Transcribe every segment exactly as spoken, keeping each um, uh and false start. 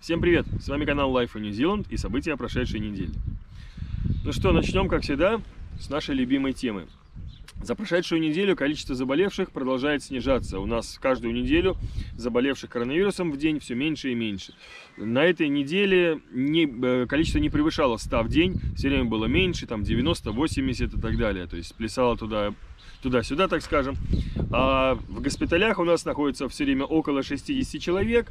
Всем привет! С вами канал Life in New Zealand и события прошедшей недели. Ну что, начнем, как всегда, с нашей любимой темы. За прошедшую неделю количество заболевших продолжает снижаться. У нас каждую неделю заболевших коронавирусом в день все меньше и меньше. На этой неделе не, количество не превышало ста в день, все время было меньше, там девяносто, восемьдесят и так далее. То есть плясало туда, туда-сюда, так скажем. А в госпиталях у нас находится все время около шестидесяти человек.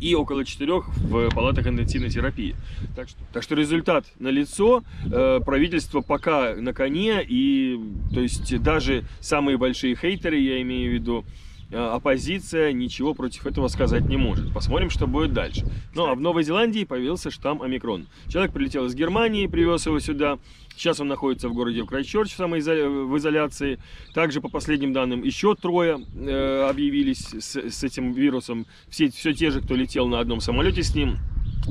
И около четырёх в палатах интенсивной терапии. Так что, так что результат налицо, э, правительство пока на коне, и то есть даже самые большие хейтеры, я имею в виду, э, оппозиция ничего против этого сказать не может. Посмотрим, что будет дальше. Ну а в Новой Зеландии появился штамм Омикрон. Человек прилетел из Германии, привез его сюда. Сейчас он находится в городе Крайстчерч в самоизоляции. Также, по последним данным, еще трое э, объявились с, с этим вирусом. Все, все те же, кто летел на одном самолете с ним.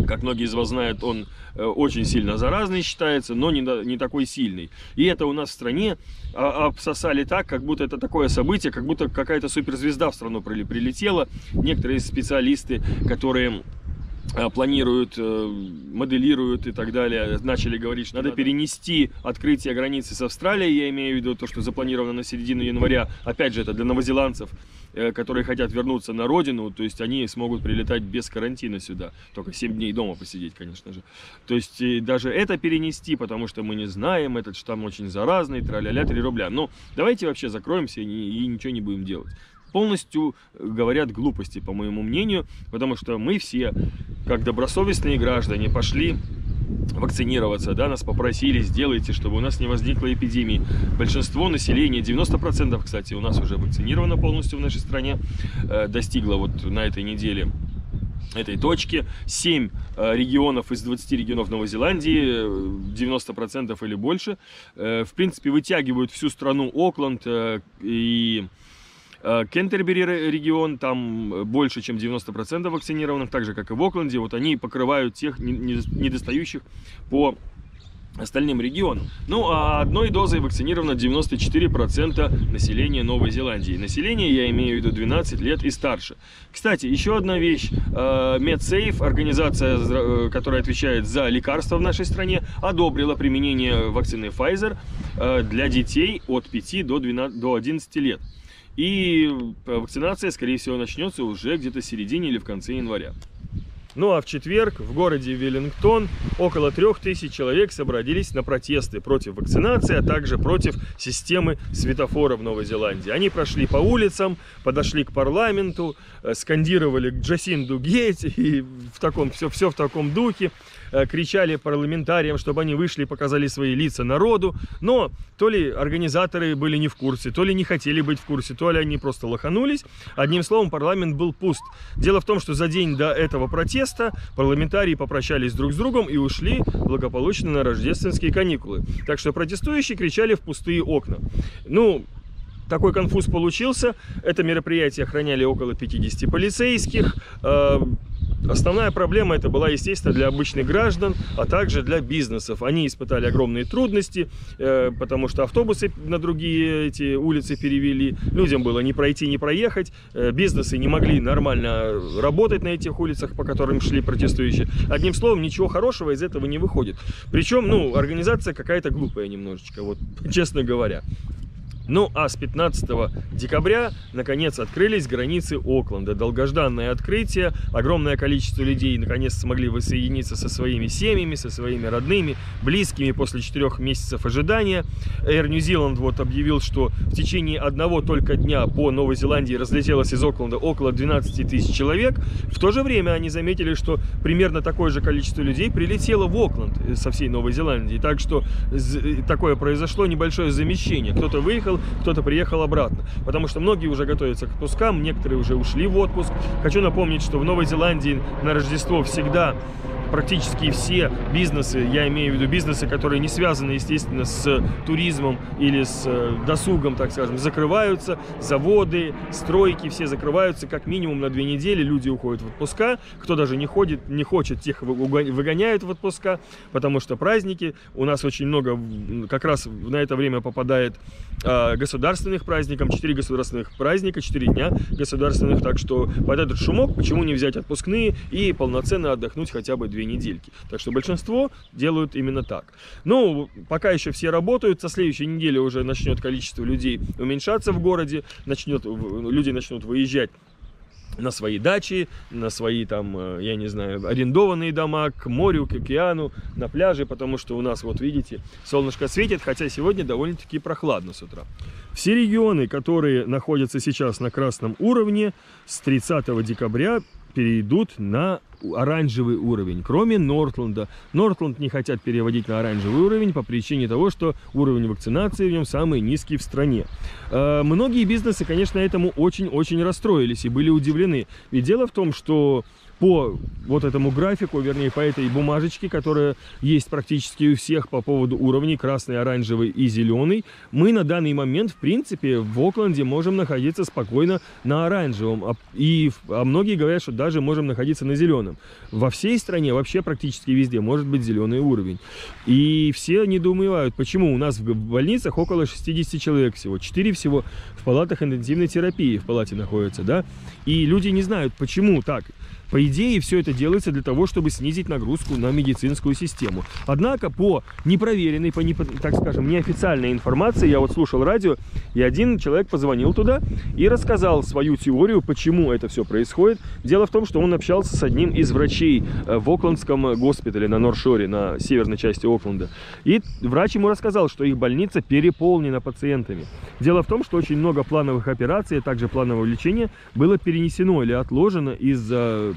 Как многие из вас знают, он э, очень сильно заразный считается, но не, не такой сильный. И это у нас в стране а, обсосали так, как будто это такое событие, как будто какая-то суперзвезда в страну прилетела. Некоторые специалисты, которые... планируют, моделируют и так далее, начали говорить, что надо перенести открытие границы с Австралией, я имею в виду то, что запланировано на середину января, опять же, это для новозеландцев, которые хотят вернуться на родину, то есть они смогут прилетать без карантина сюда, только семь дней дома посидеть, конечно же. То есть даже это перенести, потому что мы не знаем, этот штамм очень заразный, тра-ля-ля, три рубля. Но давайте вообще закроемся и ничего не будем делать. Полностью говорят глупости, по моему мнению, потому что мы все, как добросовестные граждане, пошли вакцинироваться, да, нас попросили, сделайте, чтобы у нас не возникла эпидемии. Большинство населения, девяносто процентов, кстати, у нас уже вакцинировано полностью в нашей стране, достигло вот на этой неделе этой точки. семь регионов из двадцати регионов Новой Зеландии, девяносто процентов или больше, в принципе, вытягивают всю страну. Окленд и... Кентербери регион, там больше, чем девяносто процентов вакцинированных, так же, как и в Окленде. Вот они покрывают тех недостающих по остальным регионам. Ну, а одной дозой вакцинировано девяносто четыре процента населения Новой Зеландии. Население, я имею в виду, двенадцать лет и старше. Кстати, еще одна вещь. Medsafe, организация, которая отвечает за лекарства в нашей стране, одобрила применение вакцины Pfizer для детей от пяти до, двенадцати, до одиннадцати лет. И вакцинация, скорее всего, начнется уже где-то в середине или в конце января. Ну а в четверг в городе Веллингтон около трех тысяч человек собрались на протесты против вакцинации, а также против системы светофоров в Новой Зеландии. Они прошли по улицам, подошли к парламенту, скандировали к Джасинду Гет и в таком, все, все в таком духе. Кричали парламентариям, чтобы они вышли и показали свои лица народу. Но то ли организаторы были не в курсе, то ли не хотели быть в курсе, то ли они просто лоханулись. Одним словом, парламент был пуст. Дело в том, что за день до этого протеста парламентарии попрощались друг с другом и ушли благополучно на рождественские каникулы. Так что протестующие кричали в пустые окна. Ну... Такой конфуз получился. Это мероприятие охраняли около пятидесяти полицейских. Основная проблема это была, естественно, для обычных граждан, а также для бизнесов. Они испытали огромные трудности, потому что автобусы на другие эти улицы перевели. Людям было не пройти, не проехать. Бизнесы не могли нормально работать на этих улицах, по которым шли протестующие. Одним словом, ничего хорошего из этого не выходит. Причем, ну, организация какая-то глупая немножечко, вот, честно говоря. Ну а с пятнадцатого декабря наконец открылись границы Окленда. Долгожданное открытие. Огромное количество людей наконец смогли воссоединиться со своими семьями, со своими родными, близкими после четырёх месяцев ожидания. Air New Zealand вот объявил, что в течение одного только дня по Новой Зеландии разлетелось из Окленда около двенадцати тысяч человек. В то же время они заметили, что примерно такое же количество людей прилетело в Окленд со всей Новой Зеландии. Так что такое произошло небольшое замещение. Кто-то выехал, кто-то приехал обратно, потому что многие уже готовятся к отпускам, некоторые уже ушли в отпуск. Хочу напомнить, что в Новой Зеландии на Рождество всегда практически все бизнесы, я имею в виду бизнесы, которые не связаны, естественно, с туризмом или с досугом, так скажем, закрываются, заводы, стройки, все закрываются как минимум на две недели, люди уходят в отпуска, кто даже не ходит, не хочет, тех выгоняют в отпуска, потому что праздники, у нас очень много, как раз на это время попадает э, государственных праздников, четыре государственных праздника, четыре дня государственных, так что под этот шумок почему не взять отпускные и полноценно отдохнуть хотя бы две недельки. Так что большинство делают именно так. Ну, пока еще все работают, со следующей недели уже начнет количество людей уменьшаться в городе, начнет, люди начнут выезжать на свои дачи, на свои там, я не знаю, арендованные дома, к морю, к океану, на пляже, потому что у нас, вот видите, солнышко светит, хотя сегодня довольно-таки прохладно с утра. Все регионы, которые находятся сейчас на красном уровне, с тридцатого декабря перейдут на оранжевый уровень, кроме Нортланда. Нортланд не хотят переводить на оранжевый уровень по причине того, что уровень вакцинации в нем самый низкий в стране. Э, многие бизнесы, конечно, этому очень-очень расстроились и были удивлены. И дело в том, что по вот этому графику, вернее, по этой бумажечке, которая есть практически у всех по поводу уровней красный, оранжевый и зеленый, мы на данный момент, в принципе, в Окленде можем находиться спокойно на оранжевом. И а многие говорят, что даже можем находиться на зеленом. Во всей стране, вообще практически везде может быть зеленый уровень. И все недоумевают, почему у нас в больницах около шестидесяти человек всего. четыре всего в палатах интенсивной терапии в палате находятся, да? И люди не знают, почему так. По идее, все это делается для того, чтобы снизить нагрузку на медицинскую систему. Однако, по непроверенной, по, не, так скажем, неофициальной информации, я вот слушал радио, и один человек позвонил туда и рассказал свою теорию, почему это все происходит. Дело в том, что он общался с одним из врачей в Оклендском госпитале на Норшоре, на северной части Окленда. И врач ему рассказал, что их больница переполнена пациентами. Дело в том, что очень много плановых операций, а также планового лечения было перенесено или отложено из-за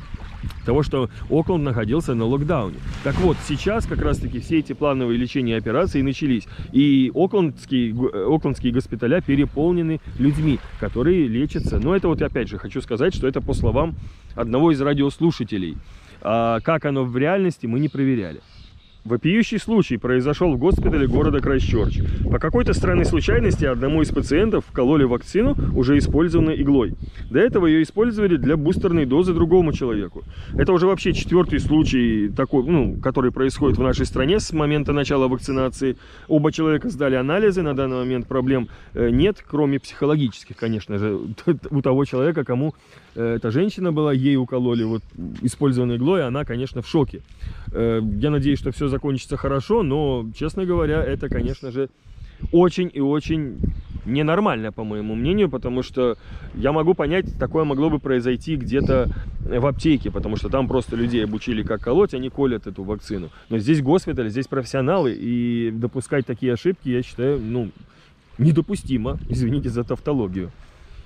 того, что Окленд находился на локдауне. Так вот, сейчас как раз-таки все эти плановые лечения и операции начались. И оклендские, оклендские госпиталя переполнены людьми, которые лечатся. Но это вот опять же хочу сказать, что это по словам одного из радиослушателей. А как оно в реальности, мы не проверяли. Вопиющий случай произошел в госпитале города Крайстчерч. По какой-то странной случайности одному из пациентов вкололи вакцину, уже использованной иглой. До этого ее использовали для бустерной дозы другому человеку. Это уже вообще четвертый случай, такой, ну, который происходит в нашей стране с момента начала вакцинации. Оба человека сдали анализы, на данный момент проблем нет, кроме психологических, конечно же, у того человека, кому эта женщина была, ей укололи вот, использованной иглой, и она, конечно, в шоке. Я надеюсь, что все закончится хорошо, но, честно говоря, это, конечно же, очень и очень ненормально, по моему мнению, потому что я могу понять, такое могло бы произойти где-то в аптеке, потому что там просто людей обучили, как колоть, они колят эту вакцину. Но здесь госпиталь, здесь профессионалы, и допускать такие ошибки, я считаю, ну, недопустимо, извините за тавтологию.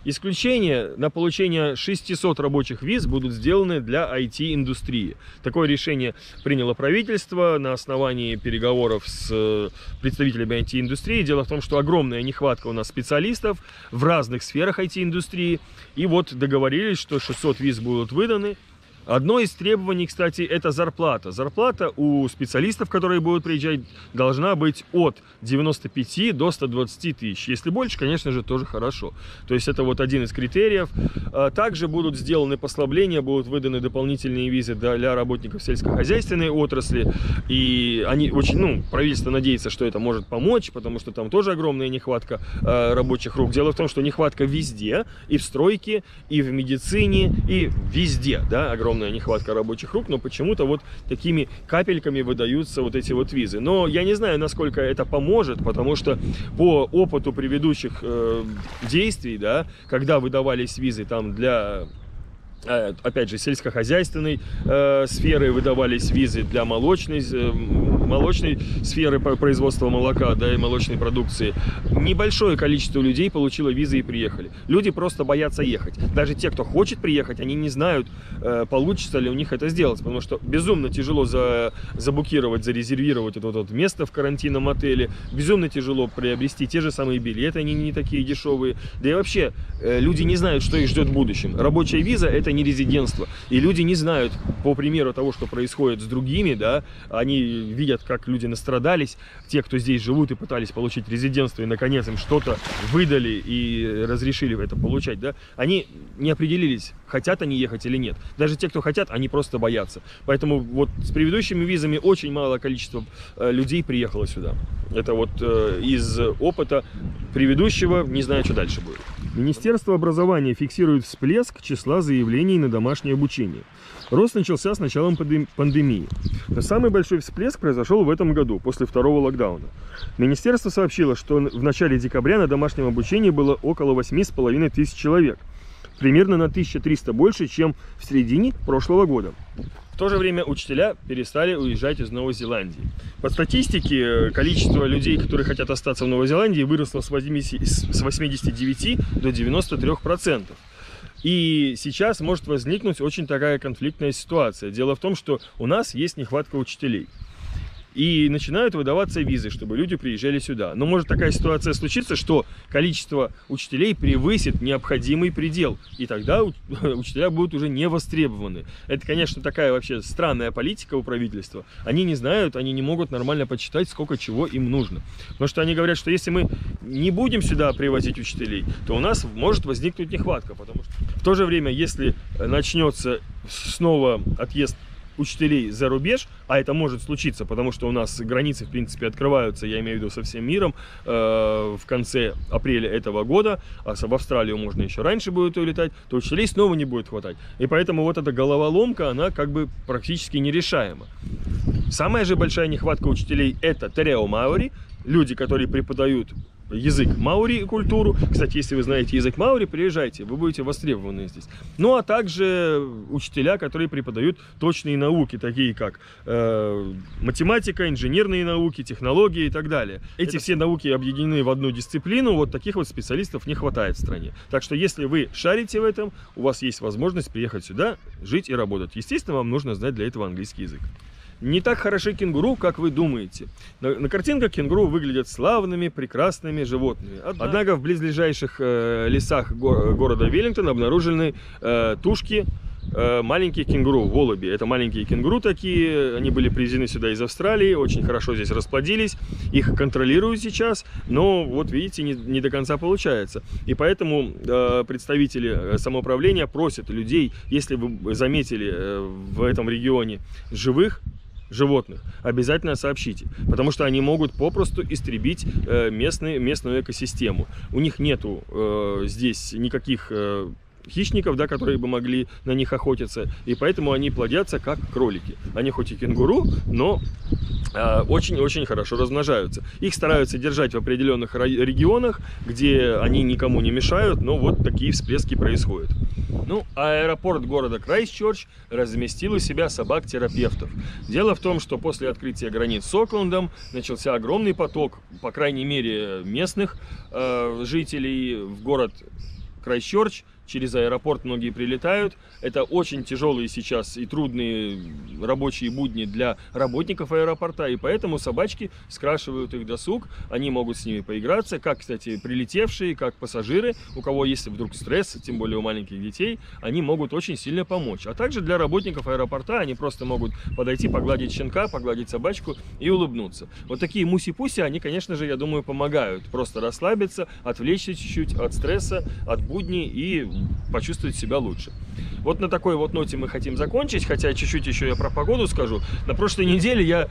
Исключения на получение шестисот рабочих виз будут сделаны для ай ти-индустрии. Такое решение приняло правительство на основании переговоров с представителями ай ти-индустрии. Дело в том, что огромная нехватка у нас специалистов в разных сферах ай ти-индустрии. И вот договорились, что шестьсот виз будут выданы. Одно из требований, кстати, это зарплата. Зарплата у специалистов, которые будут приезжать, должна быть от девяноста пяти до ста двадцати тысяч. Если больше, конечно же, тоже хорошо. То есть это вот один из критериев. Также будут сделаны послабления, будут выданы дополнительные визы для работников сельскохозяйственной отрасли. И они очень, ну, правительство надеется, что это может помочь, потому что там тоже огромная нехватка рабочих рук. Дело в том, что нехватка везде, и в стройке, и в медицине, и везде, да, огромная нехватка рабочих рук, но почему-то вот такими капельками выдаются вот эти вот визы. Но я не знаю, насколько это поможет, потому что по опыту предыдущих э, действий, да, когда выдавались визы там для, э, опять же, сельскохозяйственной э, сферы, выдавались визы для молочной э, молочной сферы производства молока, да, и молочной продукции, небольшое количество людей получило визы и приехали. Люди просто боятся ехать. Даже те, кто хочет приехать, они не знают, получится ли у них это сделать, потому что безумно тяжело за, забукировать, зарезервировать это, вот, вот, место в карантинном отеле, безумно тяжело приобрести те же самые билеты, они не такие дешевые, да и вообще люди не знают, что их ждет в будущем. Рабочая виза — это не резидентство, и люди не знают, по примеру того, что происходит с другими, да, они видят, как люди настрадались, те, кто здесь живут и пытались получить резидентство, и наконец им что-то выдали и разрешили это получать, да, они не определились, хотят они ехать или нет. Даже те, кто хотят, они просто боятся. Поэтому вот с предыдущими визами очень малое количество людей приехало сюда. Это вот э, из опыта предыдущего, не знаю, что дальше будет. Министерство образования фиксирует всплеск числа заявлений на домашнее обучение. Рост начался с началом пандемии. Но самый большой всплеск произошел в этом году, после второго локдауна. Министерство сообщило, что в начале декабря на домашнем обучении было около восьми с половиной тысяч человек. Примерно на тысячу триста больше, чем в середине прошлого года. В то же время учителя перестали уезжать из Новой Зеландии. По статистике, количество людей, которые хотят остаться в Новой Зеландии, выросло с восьмидесяти девяти до девяноста трёх процентов. И сейчас может возникнуть очень такая конфликтная ситуация. Дело в том, что у нас есть нехватка учителей. И начинают выдаваться визы, чтобы люди приезжали сюда. Но может такая ситуация случиться, что количество учителей превысит необходимый предел. И тогда учителя будут уже не востребованы. Это, конечно, такая вообще странная политика у правительства. Они не знают, они не могут нормально подсчитать, сколько чего им нужно. Потому что они говорят, что если мы не будем сюда привозить учителей, то у нас может возникнуть нехватка. Потому что в то же время, если начнется снова отъезд учителей за рубеж, а это может случиться, потому что у нас границы, в принципе, открываются, я имею в виду, со всем миром, э, в конце апреля этого года, а в Австралию можно еще раньше будет улетать, то учителей снова не будет хватать. И поэтому вот эта головоломка, она как бы практически нерешаема. Самая же большая нехватка учителей – это Те Рео Маори, люди, которые преподают язык маори и культуру. Кстати, если вы знаете язык маори, приезжайте, вы будете востребованы здесь. Ну, а также учителя, которые преподают точные науки, такие как э, математика, инженерные науки, технологии и так далее. Эти Это... все науки объединены в одну дисциплину, вот таких вот специалистов не хватает в стране. Так что, если вы шарите в этом, у вас есть возможность приехать сюда, жить и работать. Естественно, вам нужно знать для этого английский язык. Не так хороши кенгуру, как вы думаете. На, на картинках кенгуру выглядят славными, прекрасными животными. Однако, Однако в близлежащих э, лесах го города Веллингтон обнаружены э, тушки э, маленьких кенгуру, волоби. Это маленькие кенгуру такие, они были привезены сюда из Австралии, очень хорошо здесь расплодились. Их контролируют сейчас, но вот видите, не, не до конца получается. И поэтому э, представители самоуправления просят людей, если вы заметили э, в этом регионе живых животных, обязательно сообщите, потому что они могут попросту истребить э, местные, местную экосистему. У них нету э, здесь никаких э, хищников, да, которые бы могли на них охотиться, и поэтому они плодятся как кролики. Они хоть и кенгуру, но очень-очень э, хорошо размножаются. Их стараются держать в определенных регионах, где они никому не мешают, но вот такие всплески происходят. Ну, аэропорт города Крайстчерч разместил у себя собак-терапевтов. Дело в том, что после открытия границ с Оклендом начался огромный поток, по крайней мере, местных э, жителей в город Крайстчерч. Через аэропорт многие прилетают. Это очень тяжелые сейчас и трудные рабочие будни для работников аэропорта. И поэтому собачки скрашивают их досуг. Они могут с ними поиграться. Как, кстати, прилетевшие, как пассажиры. У кого есть вдруг стресс, тем более у маленьких детей, они могут очень сильно помочь. А также для работников аэропорта они просто могут подойти, погладить щенка, погладить собачку и улыбнуться. Вот такие муси-пуси, они, конечно же, я думаю, помогают просто расслабиться, отвлечься чуть-чуть от стресса, от будней и почувствовать себя лучше. Вот на такой вот ноте мы хотим закончить, хотя чуть-чуть еще я про погоду скажу. На прошлой неделе я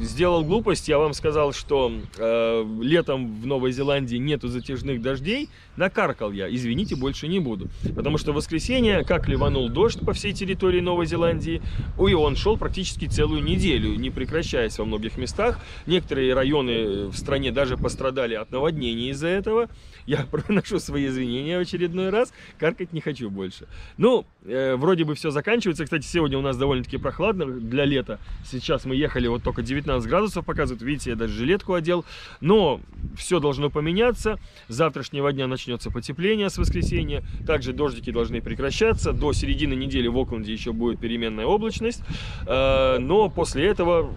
сделал глупость, я вам сказал, что э, летом в Новой Зеландии нету затяжных дождей, накаркал я, извините, больше не буду. Потому что в воскресенье как ливанул дождь по всей территории Новой Зеландии, и он шел практически целую неделю, не прекращаясь во многих местах. Некоторые районы в стране даже пострадали от наводнений из-за этого. Я проношу свои извинения в очередной раз. каркать не хочу больше. Ну, э, вроде бы все заканчивается. Кстати, сегодня у нас довольно-таки прохладно для лета. Сейчас мы ехали, вот только девятнадцать градусов показывают. Видите, я даже жилетку одел. Но все должно поменяться. С завтрашнего дня начнется потепление с воскресенья. Также дождики должны прекращаться. До середины недели в Окленде еще будет переменная облачность. Э, но после этого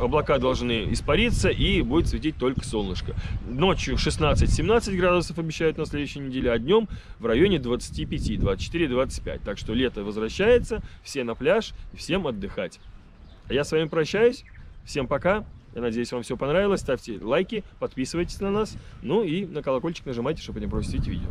облака должны испариться и будет светить только солнышко. Ночью шестнадцать-семнадцать градусов обещают на следующей неделе, а днем в районе двадцать пять, двадцать четыре, двадцать пять. Так что лето возвращается, все на пляж, всем отдыхать. А я с вами прощаюсь, всем пока. Я надеюсь, вам все понравилось. Ставьте лайки, подписывайтесь на нас, ну и на колокольчик нажимайте, чтобы не пропустить видео.